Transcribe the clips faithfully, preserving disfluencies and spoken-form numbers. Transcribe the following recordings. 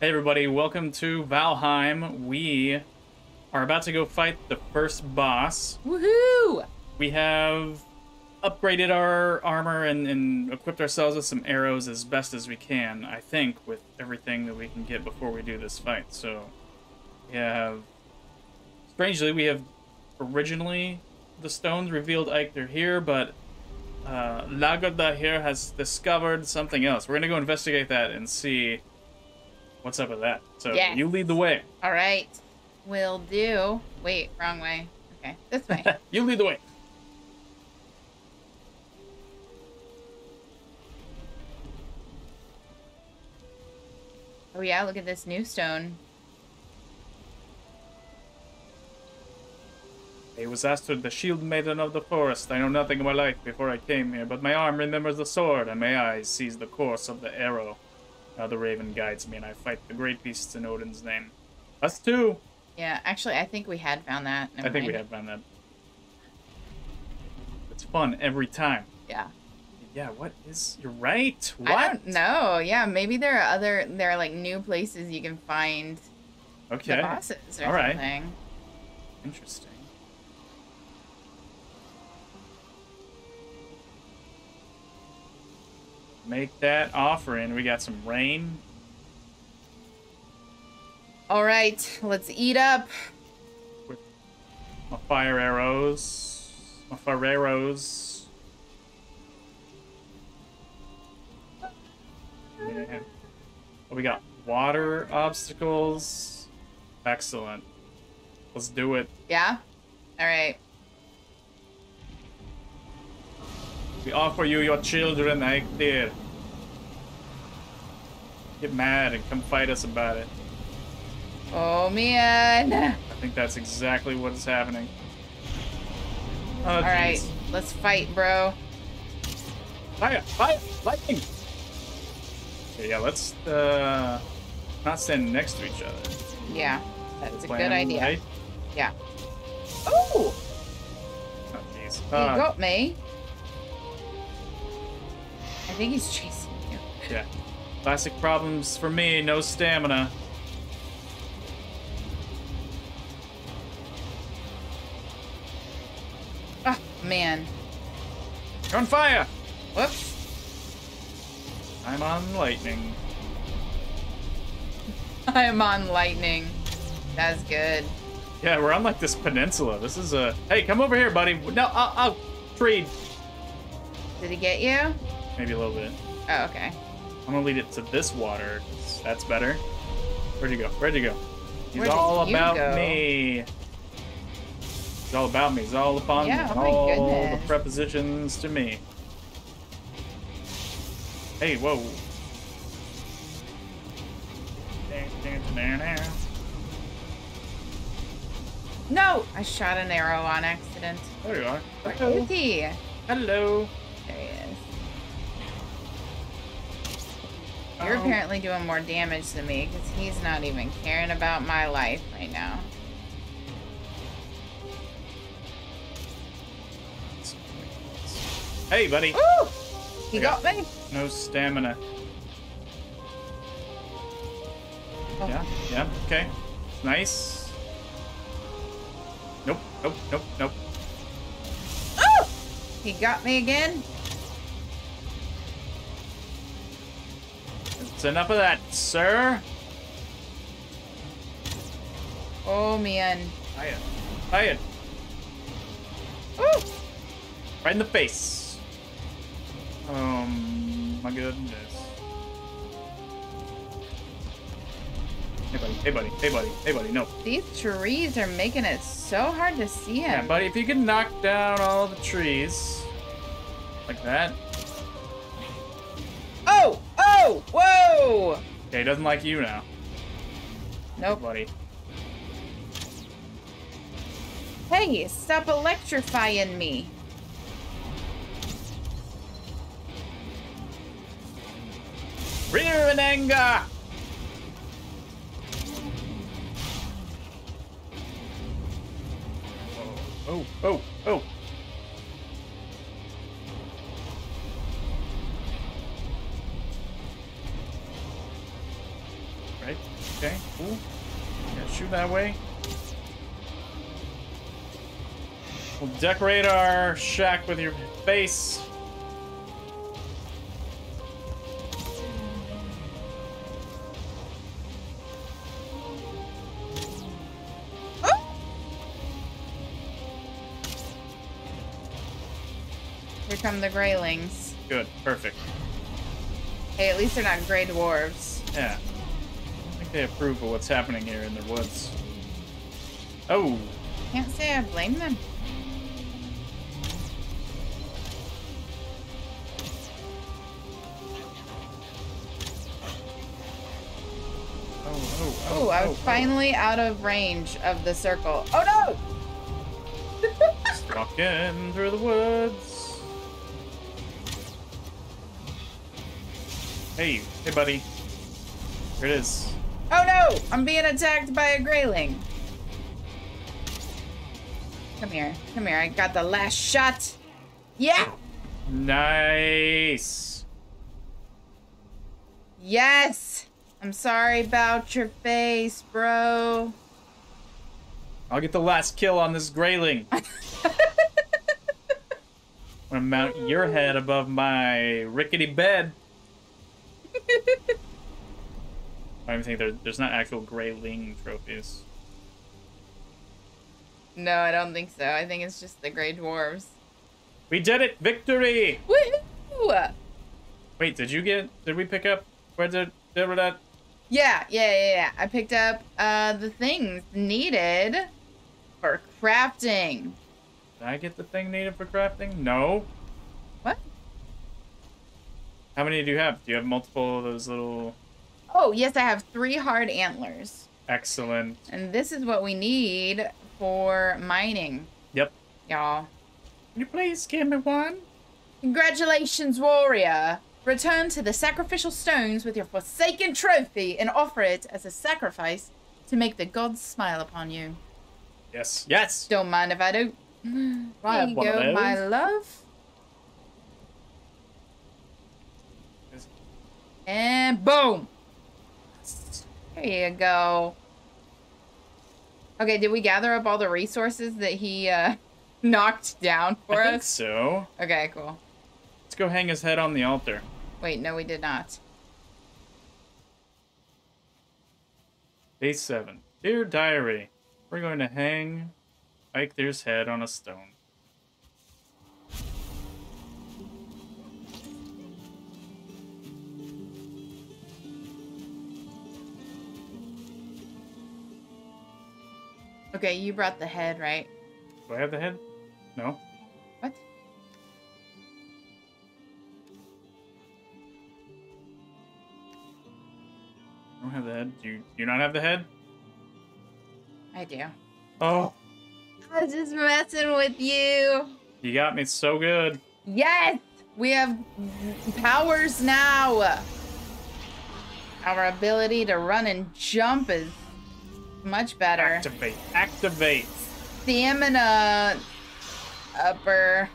Hey everybody, welcome to Valheim. We are about to go fight the first boss. Woohoo! We have upgraded our armor and, and equipped ourselves with some arrows as best as we can, I think, with everything that we can get before we do this fight. So, we have... Strangely, we have originally the stones revealed Eikthyr here, but uh, Lagerda here has discovered something else. We're going to go investigate that and see... What's up with that? So yeah. You lead the way. All right. Will do. Wait, wrong way. Okay, this way. You lead the way. Oh yeah, look at this new stone. I was Astrid, the shield maiden of the forest. I know nothing of my life before I came here, but my arm remembers the sword, and my eyes sees the course of the arrow. Now the raven guides me, and I fight the great beasts in Odin's name. Us too! Yeah, actually, I think we had found that. Never I think mind. we had found that. It's fun every time. Yeah. Yeah, what is... You're right! What? I don't know. Yeah, maybe there are other... There are, like, new places you can find okay. the bosses or All right. something. Interesting. Make that offering. We got some rain. All right, let's eat up. With my fire arrows. My fire arrows. Yeah. Oh, we got water obstacles. Excellent. Let's do it. Yeah? All right. We offer you your children, Eikthyr. Get mad and come fight us about it. Oh, man. I think that's exactly what is happening. Oh, All geez. right, let's fight, bro. Fire, fire, lightning. Okay, yeah, let's uh, not stand next to each other. Yeah, that's a good idea. Light. Yeah. Ooh. Oh! Oh, jeez. You uh, got me. I think he's chasing you. Yeah. Classic problems for me, no stamina. Ah, man. You're on fire! Whoops. I'm on lightning. I'm on lightning. That's good. Yeah, we're on like this peninsula. This is a... Hey, come over here, buddy. No, I'll, I'll trade. Did he get you? Maybe a little bit. Oh, okay. I'm gonna lead it to this water. That's better. Where'd you go? Where'd you go? He's all about go? me. He's all about me. He's all upon yeah, me. Oh all goodness. the prepositions to me. Hey, whoa. No! I shot an arrow on accident. There you are. Hello. Where is he? Hello. There he is. You're apparently doing more damage than me, because he's not even caring about my life right now. Hey, buddy! Woo! He I got, got me! No stamina. Oh. Yeah, yeah, okay. Nice. Nope, nope, nope, nope. Oh! He got me again? That's enough of that, sir. Oh, man. Hiya. Hiya. Woo! Right in the face. Um, my goodness. Hey, buddy. Hey, buddy. Hey, buddy. Hey, buddy. No. These trees are making it so hard to see him. Yeah, buddy, if you can knock down all the trees like that. Oh! Oh! Whoa! Okay, he doesn't like you now. Nope. Hey, buddy. Hey, stop electrifying me. Rear in anger! Oh, oh, oh. right? Okay, cool. Yeah, shoot that way. We'll decorate our shack with your face. Here come the graylings. Good, perfect. Hey, at least they're not gray dwarves. Yeah. I think they approve of what's happening here in the woods. Oh! Can't say I blame them. Oh, oh, oh. Ooh, I was oh, finally oh. out of range of the circle. Oh no! Walking through the woods. Hey, hey, buddy. Here it is. Oh no! I'm being attacked by a grayling. Come here, come here. I got the last shot. Yeah. Nice. Yes. I'm sorry about your face, bro. I'll get the last kill on this grayling. I'm gonna mount your head above my rickety bed. I don't even think there's not actual grayling trophies. No, I don't think so. I think it's just the gray dwarves. We did it! Victory! Woo! Wait, did you get... Did we pick up... Where did... Did we that? Yeah, yeah, yeah, yeah. I picked up uh, the things needed for crafting. Did I get the thing needed for crafting? No. What? How many do you have? Do you have multiple of those little... Oh, yes, I have three hard antlers. Excellent. And this is what we need for mining. Yep. Y'all. Can you please give me one? Congratulations, warrior. Return to the sacrificial stones with your Forsaken trophy and offer it as a sacrifice to make the gods smile upon you. Yes. Yes. Don't mind if I do. There you go, my love. And boom! There you go. Okay, did we gather up all the resources that he uh, knocked down for us? I think so. Okay, cool. Let's go hang his head on the altar. Wait, no, we did not. Day seven. Dear diary, we're going to hang Eiktyr's head on a stone. Okay, you brought the head, right? Do I have the head? No. What? I don't have the head. Do you, do you not have the head? I do. Oh. I was just messing with you. You got me so good. Yes! We have powers now. Our ability to run and jump is... much better. Activate. Activate. Stamina upper.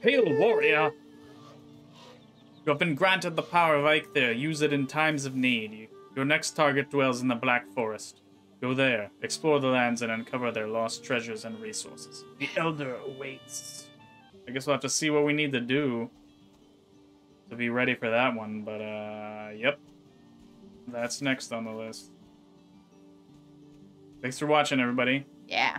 Hail, warrior. You have been granted the power of Eikthyr. Use it in times of need. Your next target dwells in the Black Forest. Go there. Explore the lands and uncover their lost treasures and resources. The Elder awaits. I guess we'll have to see what we need to do to be ready for that one, but uh, yep. That's next on the list. Thanks for watching, everybody. Yeah.